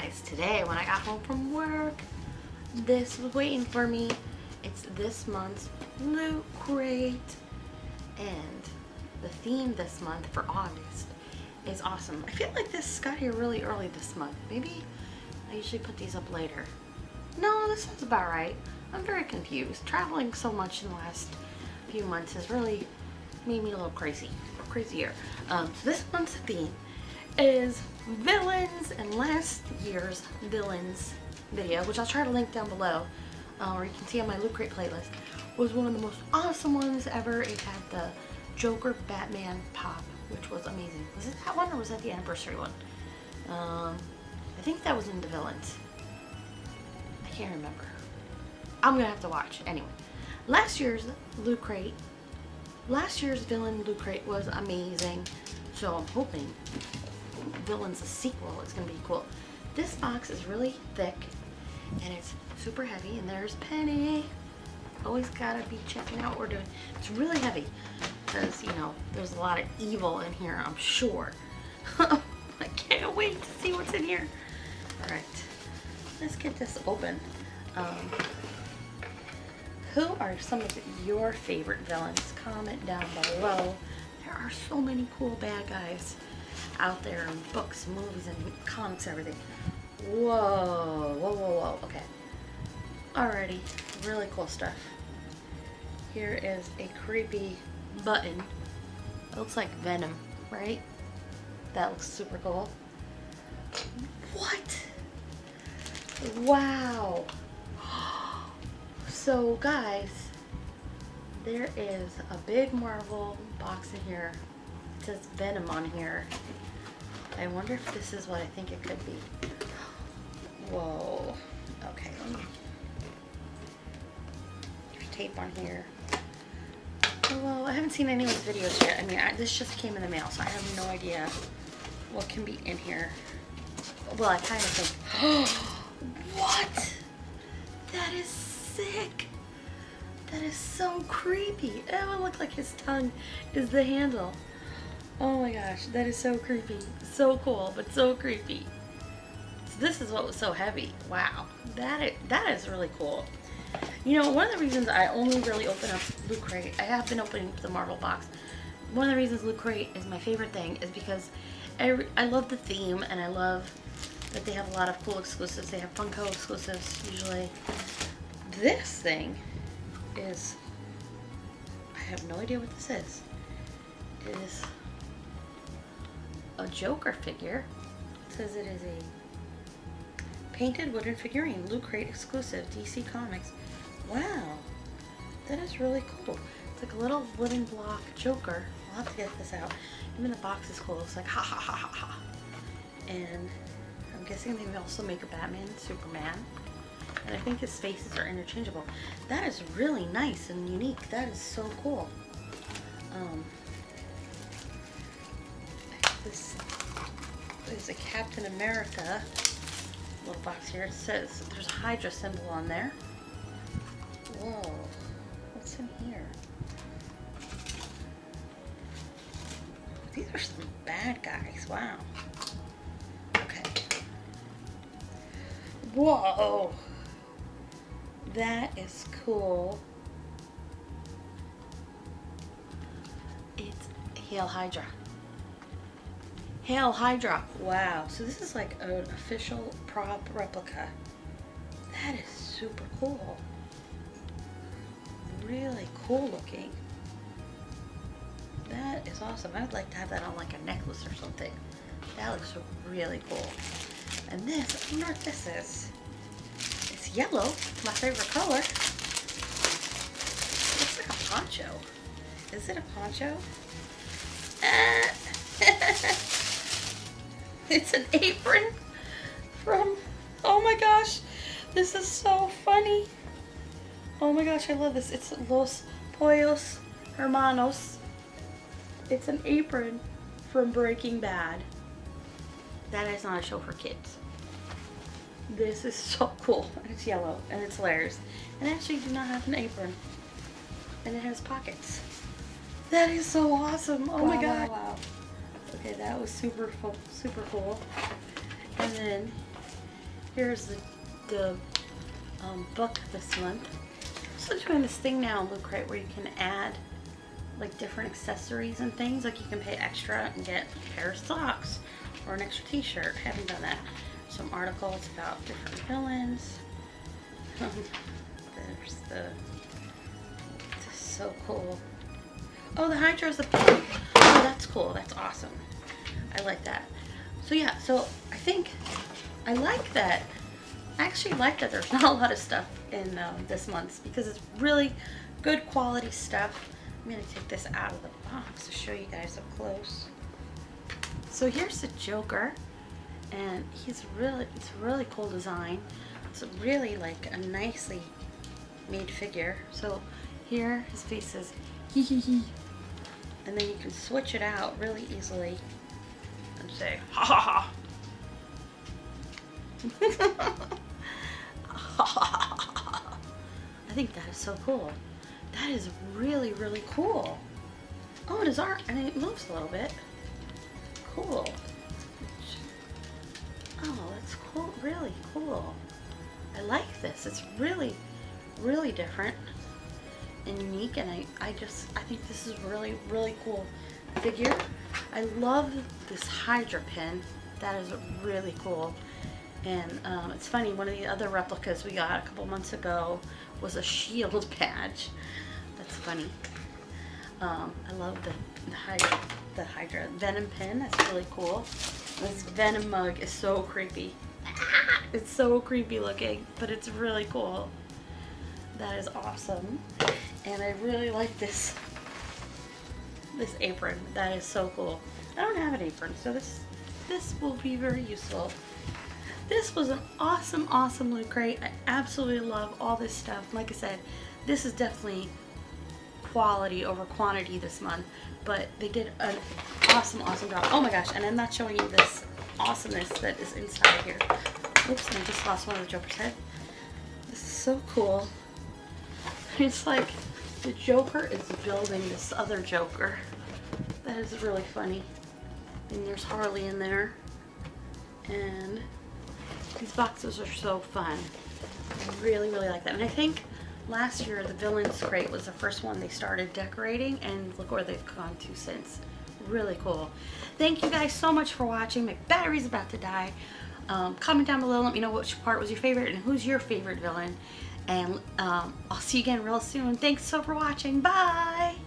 guys, today when I got home from work, this was waiting for me. It's this month's Loot Crate, and the theme this month for August is awesome. I feel like this got here really early this month. Maybe I usually put these up later. No, this sounds about right. I'm very confused. Traveling so much in the last few months has really made me a little crazy, or crazier. So this month's theme is villains, and last year's villains video, which I'll try to link down below, or you can see on my Loot Crate playlist, was one of the most awesome ones ever. It had the Joker Batman pop, which was amazing. Was it that one or was that the anniversary one? I think that was in the villains. I can't remember. I'm gonna have to watch. Anyway, last year's villain Loot Crate was amazing, so I'm hoping Villains, a sequel, is gonna be cool. This box is really thick and it's super heavy, and there's Penny. Always gotta be checking out what we're doing. It's really heavy because, you know, there's a lot of evil in here, I'm sure. I can't wait to see what's in here. All right, let's get this open. Who are some of your favorite villains? Comment down below. There are so many cool bad guys out there in books, movies, and comics, everything. Whoa, whoa, whoa, whoa, okay. Alrighty, really cool stuff. Here is a creepy button. It looks like Venom, right? That looks super cool. What? Wow. So guys, there is a big Marvel box in here. It says Venom on here. I wonder if this is what I think it could be. Whoa. Okay, let me there's tape on here. Hello, I haven't seen anyone's videos yet. I mean, this just came in the mail, so I have no idea what can be in here. Well, I kind of think, oh, what? That is sick. That is so creepy. It would look like his tongue is the handle. Oh my gosh, that is so creepy. So cool, but so creepy. So this is what was so heavy. Wow, that is really cool. You know, one of the reasons I only really open up Loot Crate, I have been opening up the Marvel box. One of the reasons Loot Crate is my favorite thing is because I love the theme, and I love that they have a lot of cool exclusives. They have Funko exclusives usually. This thing is, I have no idea what this is. It is a Joker figure. It says it is a painted wooden figurine, Loot Crate exclusive, DC Comics. Wow, that is really cool. It's like a little wooden block Joker. I'll have to get this out. Even the box is cool. It's like ha ha ha ha ha. And I'm guessing they also make a Batman, Superman, and I think his faces are interchangeable. That is really nice and unique. That is so cool. This is a Captain America little box here. It says there's a Hydra symbol on there. Whoa, what's in here? These are some bad guys. Wow. Okay. Whoa, that is cool. It's Hail Hydra. Hail Hydra. Wow, so this is like an official prop replica. That is super cool. Really cool looking. That is awesome. I would like to have that on like a necklace or something. That looks really cool. And this, I wonder what this is. It's yellow, my favorite color. It looks like a poncho. Is it a poncho? It's an apron from, oh my gosh, this is so funny. Oh my gosh, I love this. It's Los Pollos Hermanos. It's an apron from Breaking Bad. That is not a show for kids. This is so cool. And it's yellow and it's layers. And I actually do not have an apron. And it has pockets. That is so awesome. Oh my God. Wow. Okay, that was super cool. And then Here's the book this month. So doing this thing now on Loot Crate where you can add like different accessories and things. Like you can pay extra and get a pair of socks or an extra t-shirt. Haven't done that. Some articles about different villains. There's the, this is so cool. Oh, the Hydra's a pig. Oh, that's cool. That's awesome. I like that. So yeah, so I think I like that. I actually like that there's not a lot of stuff in this month's because it's really good quality stuff. I'm going to take this out of the box to show you guys up close. So here's the Joker, and he's really, it's a really cool design. It's really like a nicely made figure. So here his face says hee hee hee, and then you can switch it out really easily and say ha ha ha. I think that is so cool. That is really, really cool. Oh, it is art, and it moves a little bit. Cool. Oh, that's cool. Really cool. I like this. It's really, really different and unique, and I think this is really, really cool figure. I love this Hydra pin. That is really cool. And it's funny, one of the other replicas we got a couple months ago was a shield badge. That's funny. I love the Hydra Venom pin. That's really cool. This Venom mug is so creepy. It's so creepy looking, but it's really cool. That is awesome. And I really like this apron. That is so cool. I don't have an apron, so this will be very useful. This was an awesome, awesome Loot Crate. I absolutely love all this stuff. Like I said, this is definitely quality over quantity this month, but they did an awesome, awesome job. Oh my gosh, and I'm not showing you this awesomeness that is inside here. Oops, and I just lost one of the Joker's head. This is so cool. It's like the Joker is building this other Joker. That is really funny. And there's Harley in there. And these boxes are so fun. I really, really like that. And I think last year the Villains Crate was the first one they started decorating, and look where they've gone to since. Really cool. Thank you guys so much for watching. My battery's about to die. Comment down below, let me know which part was your favorite and who's your favorite villain. And I'll see you again real soon. Thanks so much for watching. Bye!